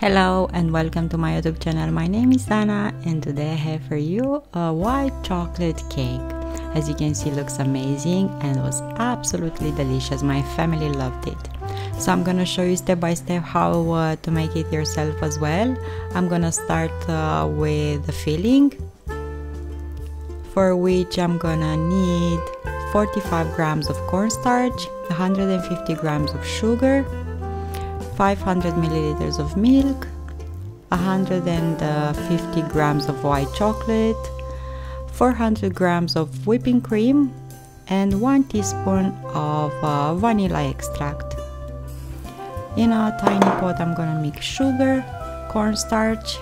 Hello and welcome to my YouTube channel. My name is Dana and today I have for you a white chocolate cake. As you can see, it looks amazing and was absolutely delicious. My family loved it. So I'm gonna show you step by step how to make it yourself as well. I'm gonna start with the filling, for which I'm gonna need 45 grams of cornstarch, 150 grams of sugar, 500 milliliters of milk, 150 grams of white chocolate, 400 grams of whipping cream, and 1 teaspoon of vanilla extract. In a tiny pot I'm gonna mix sugar, cornstarch,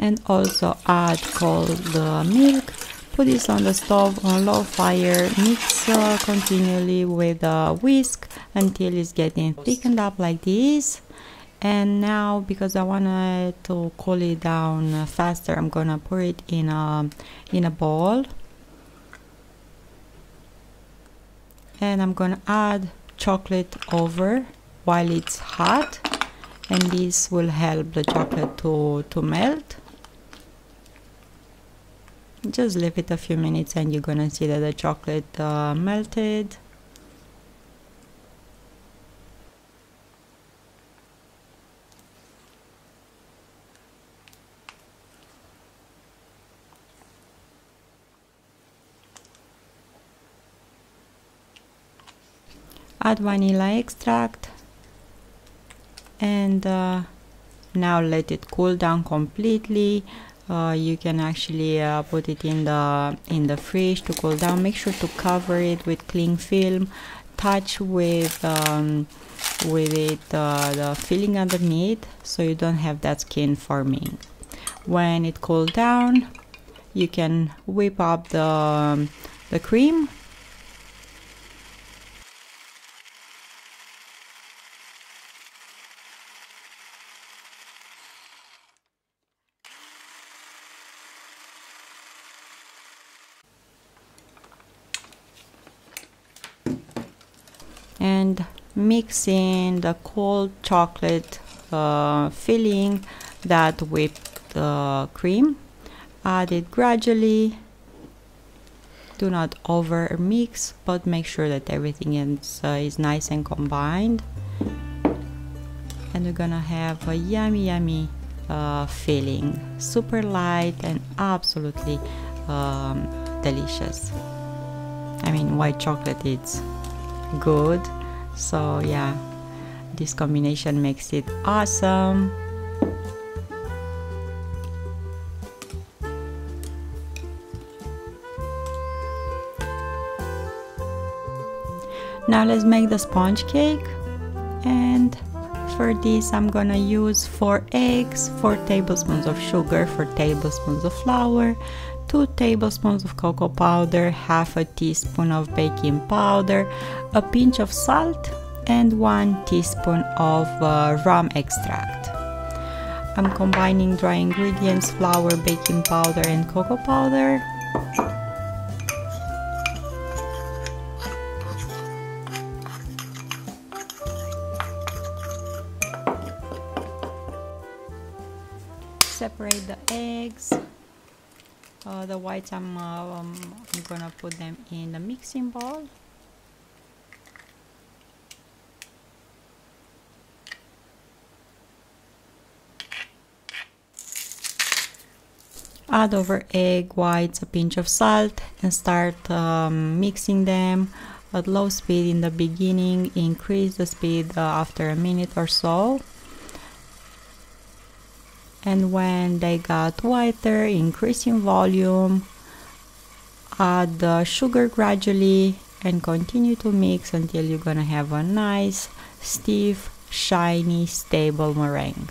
and also add cold milk. Put this on the stove on low fire, mix continually with a whisk until it's getting thickened up like this. And now, because I wanted to cool it down faster, I'm gonna pour it in a bowl, and I'm gonna add chocolate over while it's hot, and this will help the chocolate to melt. Just leave it a few minutes and you're gonna see that the chocolate melted. Add vanilla extract and now let it cool down completely. You can actually put it in the fridge to cool down. Make sure to cover it with cling film. Touch with the filling underneath, so you don't have that skin forming. When it cools down, you can whip up the cream. And mix in the cold chocolate filling, that whipped cream. Add it gradually. Do not over mix, but make sure that everything is nice and combined. And we're gonna have a yummy, yummy filling. Super light and absolutely delicious. I mean, white chocolate, it's good. So yeah, this combination makes it awesome. Now let's make the sponge cake, and for this I'm gonna use 4 eggs, 4 tablespoons of sugar, 4 tablespoons of flour, 2 tablespoons of cocoa powder, half a teaspoon of baking powder, a pinch of salt, and 1 teaspoon of rum extract. I'm combining dry ingredients, flour, baking powder, and cocoa powder. Separate the eggs. The whites, I'm gonna put them in the mixing bowl. Add over egg whites a pinch of salt and start mixing them at low speed in the beginning. Increase the speed after a minute or so. And when they got whiter, increasing volume, add the sugar gradually and continue to mix until you're gonna have a nice, stiff, shiny, stable meringue.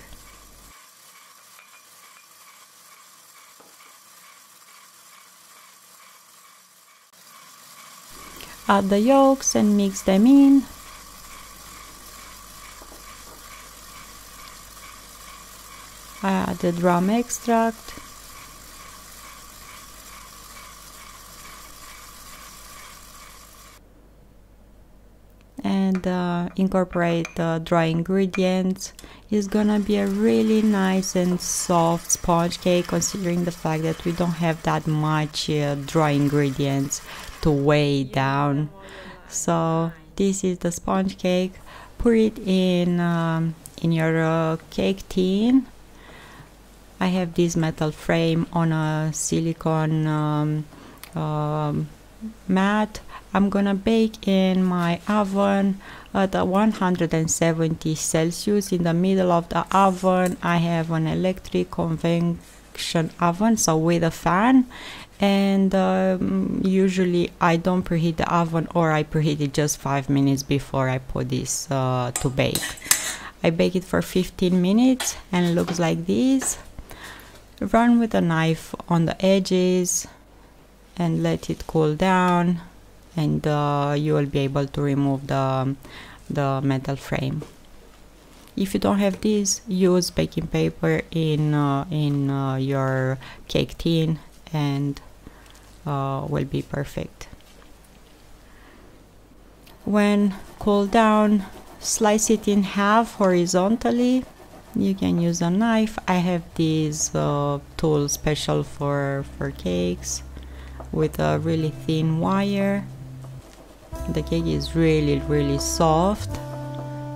Add the yolks and mix them in. I added rum extract incorporate dry ingredients. It's gonna be a really nice and soft sponge cake, considering the fact that we don't have that much dry ingredients to weigh down. So this is the sponge cake. Put it in your cake tin. I have this metal frame on a silicone mat. I'm gonna bake in my oven at 170 Celsius. In the middle of the oven I have an electric convection oven, so with a fan, and usually I don't preheat the oven, or I preheat it just 5 minutes before I put this to bake. I bake it for 15 minutes and it looks like this. Run with a knife on the edges and let it cool down, and you will be able to remove the metal frame. If you don't have this, use baking paper in your cake tin, and will be perfect. When cooled down, slice it in half horizontally. You can use a knife. I have these tool special for cakes with a really thin wire. The cake is really soft,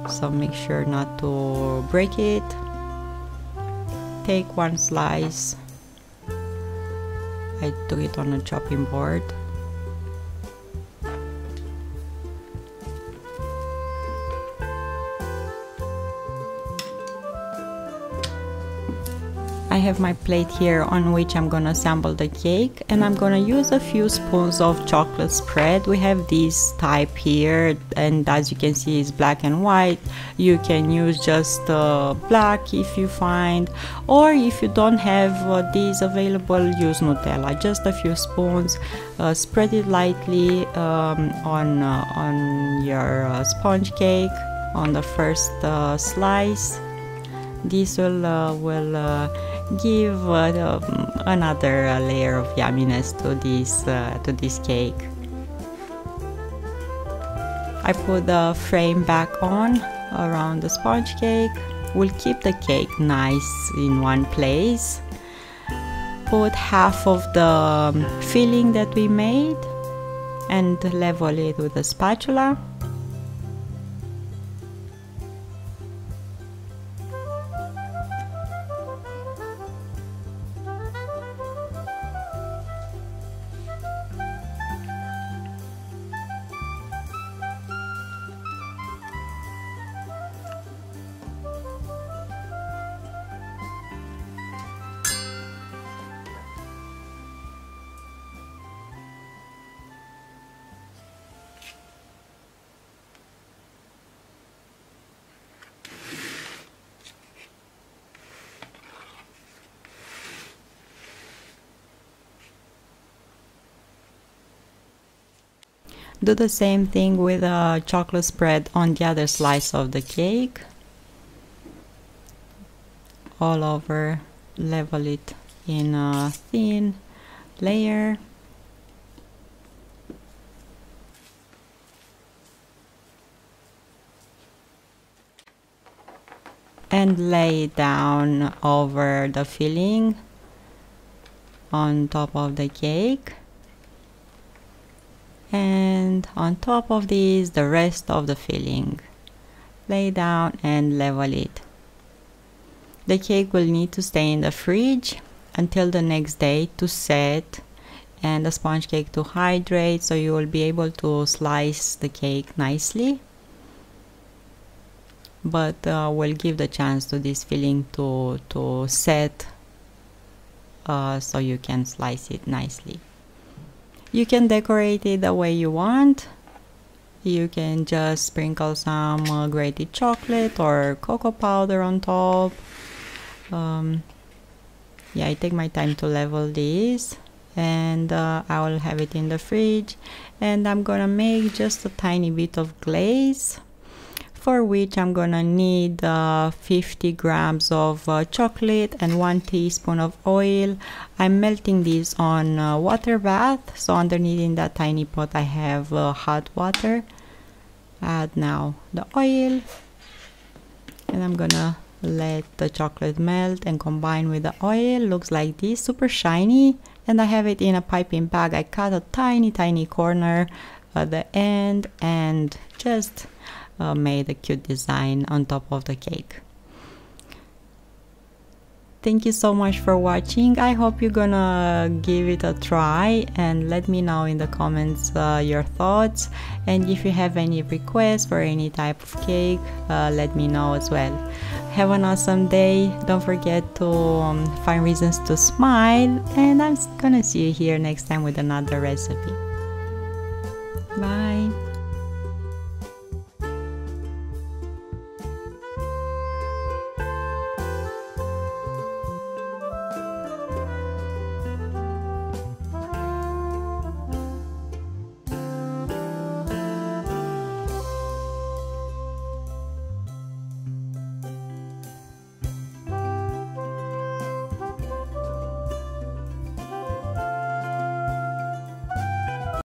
so make sure not to break it. Take one slice. I took it on a chopping board. I have my plate here on which I'm gonna assemble the cake, and I'm gonna use a few spoons of chocolate spread. We have this type here, and as you can see it's black and white. You can use just black if you find, or if you don't have these available, use Nutella. Just a few spoons, spread it lightly on your sponge cake on the first slice. This will give another layer of yumminess to this cake. I put the frame back on around the sponge cake. We'll keep the cake nice in one place. Put half of the filling that we made and level it with a spatula. Do the same thing with a chocolate spread on the other slice of the cake. All over, level it in a thin layer. And lay it down over the filling on top of the cake. And on top of this, the rest of the filling. Lay down and level it. The cake will need to stay in the fridge until the next day to set, and the sponge cake to hydrate, so you will be able to slice the cake nicely, but will give the chance to this filling to set, so you can slice it nicely. You can decorate it the way you want. You can just sprinkle some grated chocolate or cocoa powder on top. Yeah, I take my time to level this, and I will have it in the fridge, and I'm gonna make just a tiny bit of glaze, for which I'm gonna need 50 grams of chocolate and 1 teaspoon of oil. I'm melting this on a water bath, so underneath in that tiny pot I have hot water. Add now the oil, and I'm gonna let the chocolate melt and combine with the oil. Looks like this, super shiny. And I have it in a piping bag. I cut a tiny corner at the end and just made a cute design on top of the cake. Thank you so much for watching. I hope you're gonna give it a try, and let me know in the comments your thoughts, and if you have any requests for any type of cake, let me know as well. Have an awesome day. Don't forget to find reasons to smile, and I'm gonna see you here next time with another recipe. Bye.